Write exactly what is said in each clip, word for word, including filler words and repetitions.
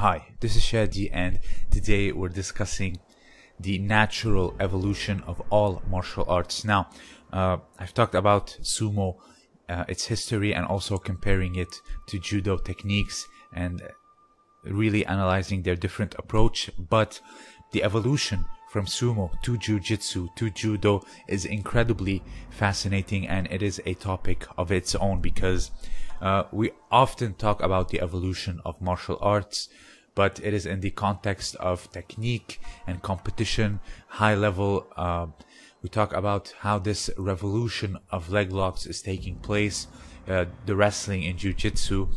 Hi, this is Shadi, and today we're discussing the natural evolution of all martial arts. Now, uh, I've talked about sumo, uh, its history, and also comparing it to judo techniques and really analyzing their different approach. But the evolution from sumo to jujutsu to judo is incredibly fascinating, and it is a topic of its own because uh, we often talk about the evolution of martial arts, but it is in the context of technique and competition, high level. Uh, we talk about how this revolution of leg locks is taking place, uh, the wrestling in jiu-jitsu.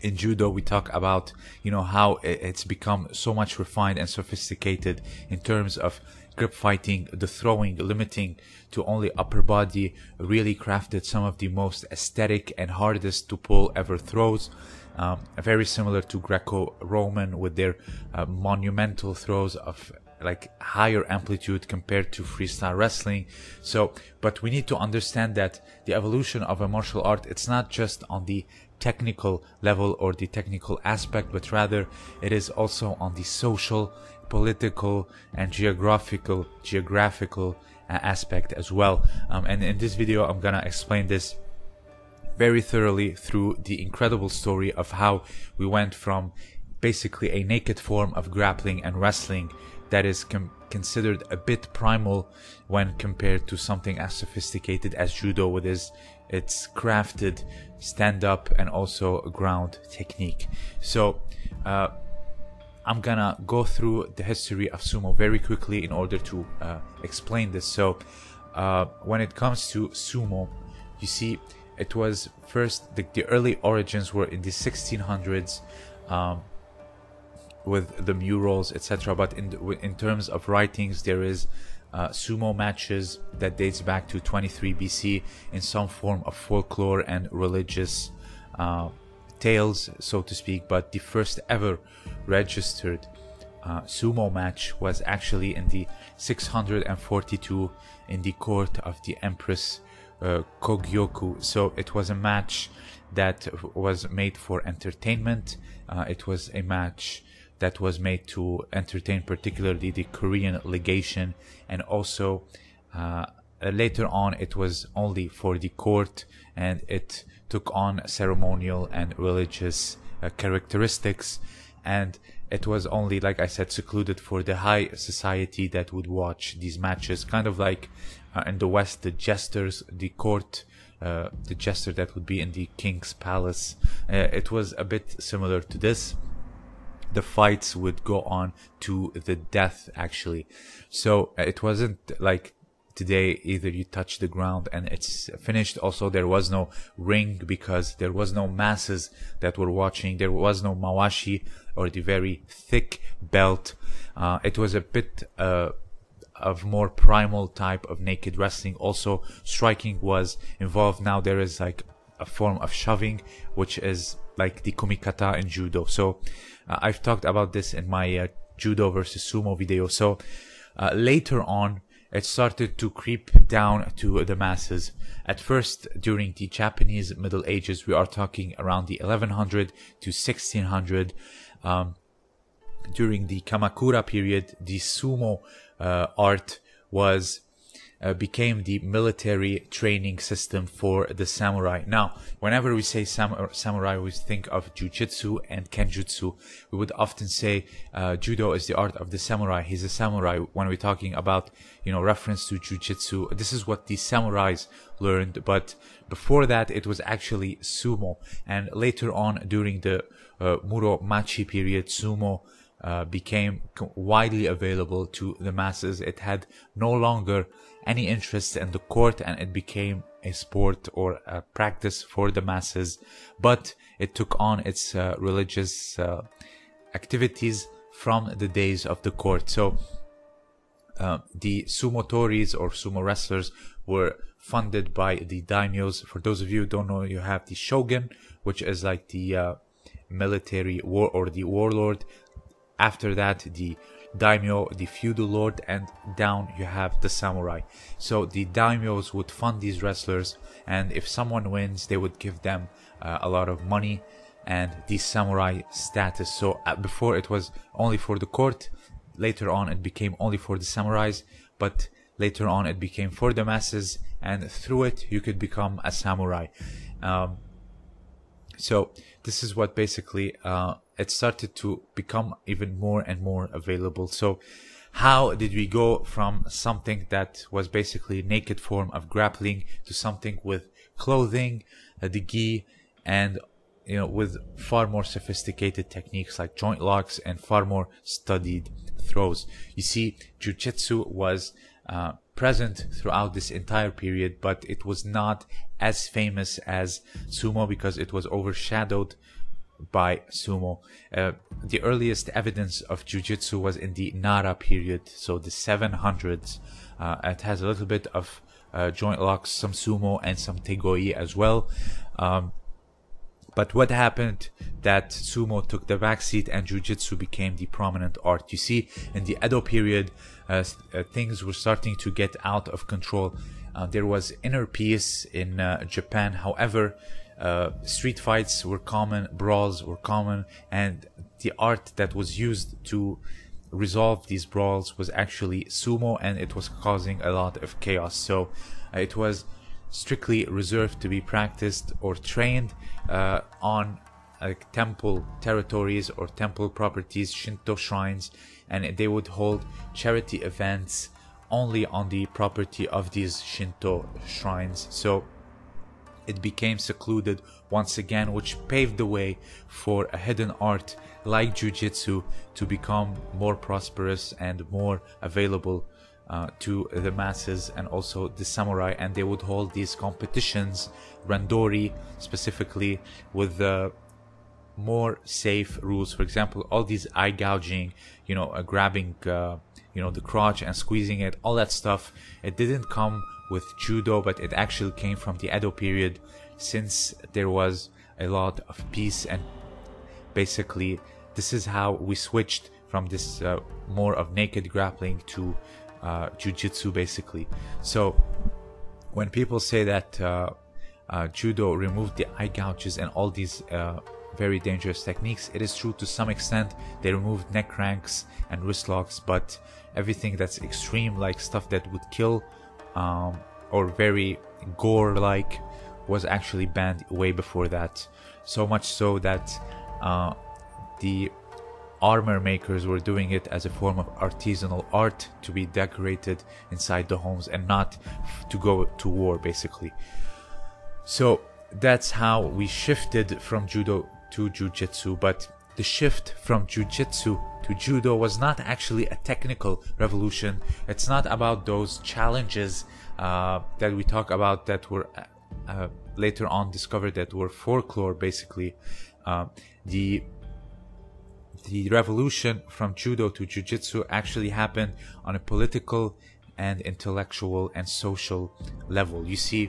In judo, we talk about, you know, how it's become so much refined and sophisticated in terms of grip fighting, the throwing, limiting to only upper body, really crafted some of the most aesthetic and hardest to pull ever throws. Um, very similar to Greco-Roman with their uh, monumental throws of like higher amplitude compared to freestyle wrestling. So, but we need to understand that the evolution of a martial art, it's not just on the technical level or the technical aspect, but rather it is also on the social, political, and geographical geographical aspect as well. Um, and in this video, I'm gonna explain this very thoroughly through the incredible story of how we went from basically a naked form of grappling and wrestling that is com considered a bit primal when compared to something as sophisticated as judo with its, its crafted stand-up and also ground technique. So uh, I'm gonna go through the history of sumo very quickly in order to uh, explain this. So uh, when it comes to sumo, you see it was first, the, the early origins were in the sixteen hundreds um, with the murals, etc. But in in terms of writings, there is uh, sumo matches that dates back to twenty-three B C in some form of folklore and religious uh, tales, so to speak. But the first ever registered uh, sumo match was actually in the six hundred forty-two in the court of the Empress uh, Kogyoku. So it was a match that was made for entertainment. Uh, it was a match that was made to entertain particularly the Korean legation, and also uh, later on it was only for the court, and it took on ceremonial and religious uh, characteristics, and it was only, like I said, secluded for the high society that would watch these matches, kind of like uh, in the West, the jesters, the court, uh, the jester that would be in the king's palace. Uh, it was a bit similar to this. The fights would go on to the death, actually. So it wasn't like today, either you touch the ground and it's finished. Also, there was no ring because there was no masses that were watching. There was no mawashi or the very thick belt. Uh, it was a bit uh, of more primal type of naked wrestling. Also, striking was involved. Now there is like a form of shoving, which is like the kumikata in judo. So uh, I've talked about this in my uh, judo versus sumo video. So uh, later on, it started to creep down to the masses. At first, during the Japanese Middle Ages, we are talking around the eleven hundred to sixteen hundred. Um, during the Kamakura period, the sumo uh, art was Uh, became the military training system for the samurai. Now, whenever we say sam samurai, we think of jujitsu and kenjutsu. We would often say uh, judo is the art of the samurai. He's a samurai. When we're talking about, you know, reference to jujitsu, this is what the samurais learned. But before that, it was actually sumo. And later on, during the uh, Muromachi period, sumo Uh, became widely available to the masses. It had no longer any interest in the court, and it became a sport or a practice for the masses, but it took on its uh, religious uh, activities from the days of the court. So uh, the sumotoris or sumo wrestlers were funded by the daimyos. For those of you who don't know, you have the shogun, which is like the uh, military war or the warlord. After that, the daimyo, the feudal lord, and down you have the samurai. So the daimyos would fund these wrestlers, and if someone wins, they would give them uh, a lot of money. and the samurai status. So uh, before it was only for the court, later on it became only for the samurais, but later on it became for the masses, and through it you could become a samurai. Um, so this is what basically uh, it started to become even more and more available. So how did we go from something that was basically naked form of grappling to something with clothing, uh, the gi, and you know, with far more sophisticated techniques like joint locks and far more studied throws? You see, Jujutsu was uh, present throughout this entire period, but it was not as famous as Sumo because it was overshadowed by Sumo. Uh, the earliest evidence of Jujutsu was in the Nara period, so the seven hundreds. Uh, it has a little bit of uh, joint locks, some Sumo, and some Tegoi as well. Um, But what happened that Sumo took the backseat and Jujutsu became the prominent art. You see, in the Edo period, uh, uh, things were starting to get out of control. Uh, there was inner peace in uh, Japan. However, uh, street fights were common, brawls were common, and the art that was used to resolve these brawls was actually Sumo, and it was causing a lot of chaos. So uh, it was strictly reserved to be practiced or trained uh, on uh, temple territories or temple properties, Shinto shrines, and they would hold charity events only on the property of these Shinto shrines. So it became secluded once again, which paved the way for a hidden art like Jujutsu to become more prosperous and more available Uh, to the masses and also the samurai. And they would hold these competitions, Randori specifically, with the more safe rules. For example, all these eye gouging, you know, uh, grabbing uh, you know, the crotch and squeezing it, all that stuff, it didn't come with Judo, but it actually came from the Edo period, since there was a lot of peace. And basically this is how we switched from this uh, more of naked grappling to Uh, Jujutsu, basically. So when people say that uh, uh, Judo removed the eye gouges and all these uh, very dangerous techniques, it is true to some extent. They removed neck ranks and wrist locks, but everything that's extreme, like stuff that would kill um, or very gore like, was actually banned way before that. So much so that uh, the armor makers were doing it as a form of artisanal art to be decorated inside the homes and not to go to war, basically. So that's how we shifted from Judo to Jujutsu. But the shift from Jujutsu to Judo was not actually a technical revolution. It's not about those challenges uh, that we talk about that were uh, later on discovered that were folklore, basically. Uh, the The revolution from Judo to Jujutsu actually happened on a political and intellectual and social level. You see,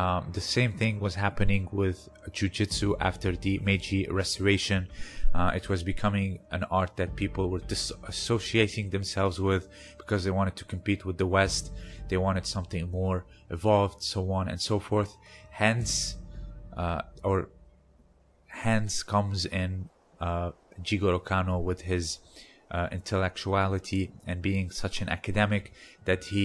um, the same thing was happening with Jujutsu after the Meiji Restoration. Uh, it was becoming an art that people were disassociating themselves with because they wanted to compete with the West. They wanted something more evolved, so on and so forth. Hence, uh, or hence comes in Uh, Jigoro Kano with his uh, intellectuality and being such an academic that he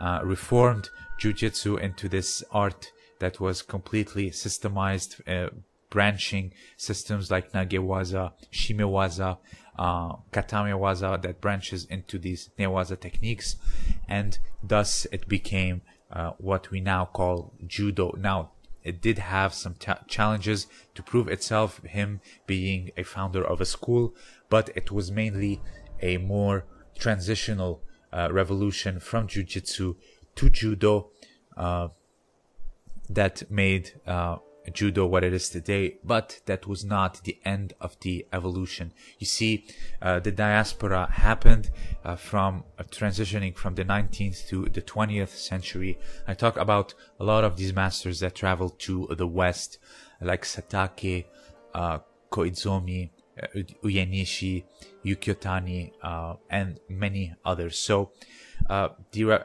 uh, reformed Jujutsu into this art that was completely systemized, uh, branching systems like Nagewaza, Shimewaza, uh, Katamewaza, that branches into these Newaza techniques, and thus it became uh, what we now call Judo. Now, it did have some challenges to prove itself, him being a founder of a school, but it was mainly a more transitional uh, revolution from Jujutsu to Judo uh, that made uh, Judo what it is today, but that was not the end of the evolution. You see, uh, the diaspora happened uh, from uh, transitioning from the nineteenth to the twentieth century. I talk about a lot of these masters that traveled to the West, like Satake, uh, Koizomi, uh, Uyenishi, Yukio Tani, uh, and many others. So uh, the re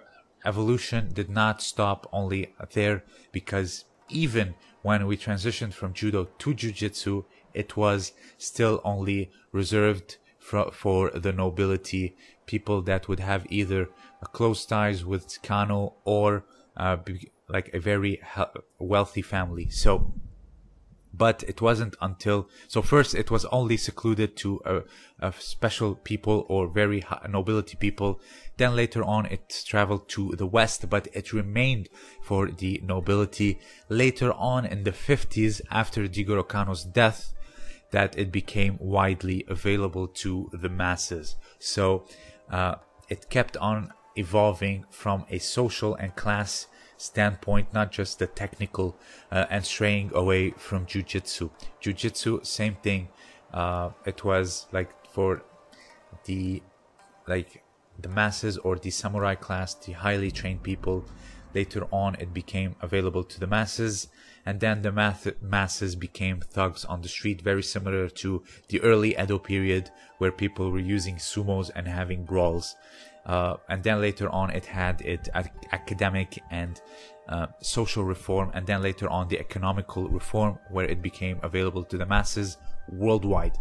evolution did not stop only there, because even when we transitioned from Judo to Jujutsu, it was still only reserved for, for the nobility, people that would have either close ties with Kano or uh, be, like a very wealthy family. So, but it wasn't until, so first it was only secluded to uh, uh, special people or very high nobility people. Then later on it traveled to the West, but it remained for the nobility. Later on in the fifties, after Jigoro Kano's death, that it became widely available to the masses. So uh, it kept on evolving from a social and class standpoint, not just the technical, uh, and straying away from Jujutsu. Jujutsu, same thing. Uh, it was like for the like the masses or the samurai class, the highly trained people. Later on, it became available to the masses, and then the math masses became thugs on the street, very similar to the early Edo period, where people were using sumos and having brawls. Uh, and then later on it had it academic and uh, social reform, and then later on the economical reform, where it became available to the masses worldwide.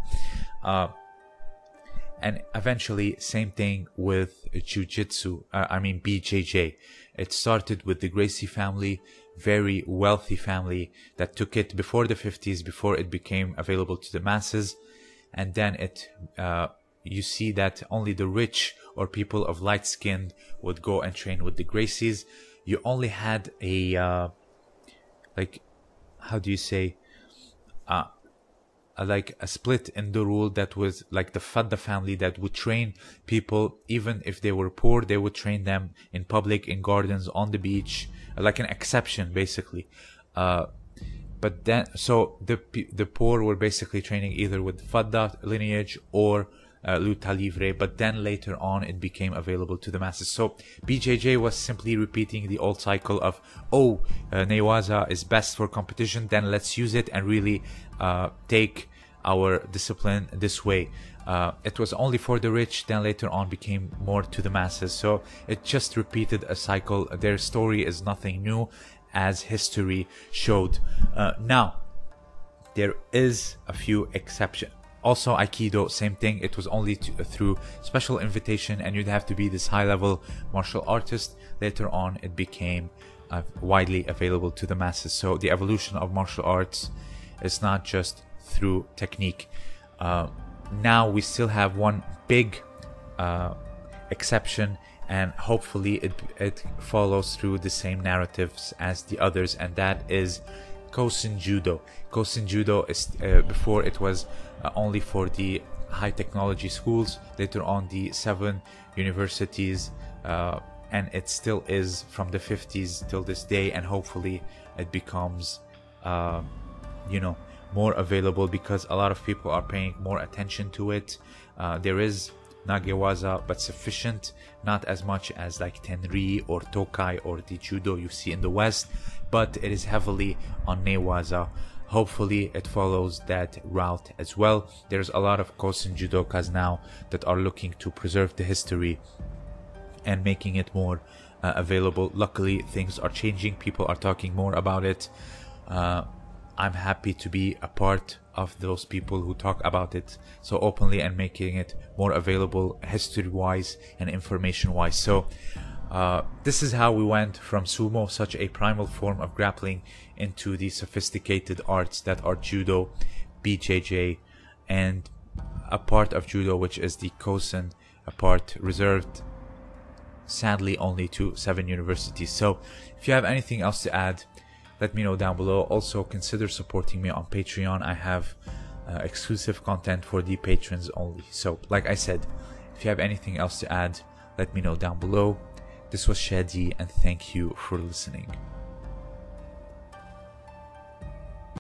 Uh, and eventually same thing with Jiu-Jitsu, uh, I mean B J J. It started with the Gracie family, very wealthy family that took it before the fifties, before it became available to the masses. And then it uh, you see that only the rich or people of light skin would go and train with the Gracies. You only had a uh, like, how do you say, uh, a, like a split in the rule, that was like the Fadda family that would train people even if they were poor. They would train them in public, in gardens, on the beach, like an exception basically. Uh, but then, so the the poor were basically training either with Fadda lineage or Uh, Luta Livre, but then later on it became available to the masses. So B J J was simply repeating the old cycle of, oh, uh, Newaza is best for competition, then let's use it and really uh, take our discipline this way. Uh, it was only for the rich, then later on became more to the masses. So it just repeated a cycle. Their story is nothing new, as history showed. Uh, now, there is a few exceptions. Also Aikido, same thing. It was only to, uh, through special invitation, and you'd have to be this high level martial artist. Later on it became uh, widely available to the masses. So the evolution of martial arts is not just through technique. Uh, now we still have one big uh, exception, and hopefully it, it follows through the same narratives as the others, and that is Kosen Judo. Kosen Judo is uh, before it was uh, only for the high technology schools, later on the seven universities, uh, and it still is from the fifties till this day, and hopefully it becomes uh, you know, more available, because a lot of people are paying more attention to it. Uh, there is Nagewaza, but sufficient, not as much as like Tenri or Tokai or the Judo you see in the West, but it is heavily on Newaza. Hopefully it follows that route as well. There's a lot of Kosen judokas now that are looking to preserve the history and making it more uh, available. Luckily things are changing, people are talking more about it. Uh, I'm happy to be a part of those people who talk about it so openly and making it more available history-wise and information-wise. So uh, this is how we went from sumo, such a primal form of grappling, into the sophisticated arts that are judo, B J J, and a part of judo which is the Kosen, a part reserved sadly only to seven universities. So if you have anything else to add, let me know down below. Also consider supporting me on Patreon. I have uh, exclusive content for the patrons only. So like I said, if you have anything else to add, let me know down below. This was Shadi, and thank you for listening.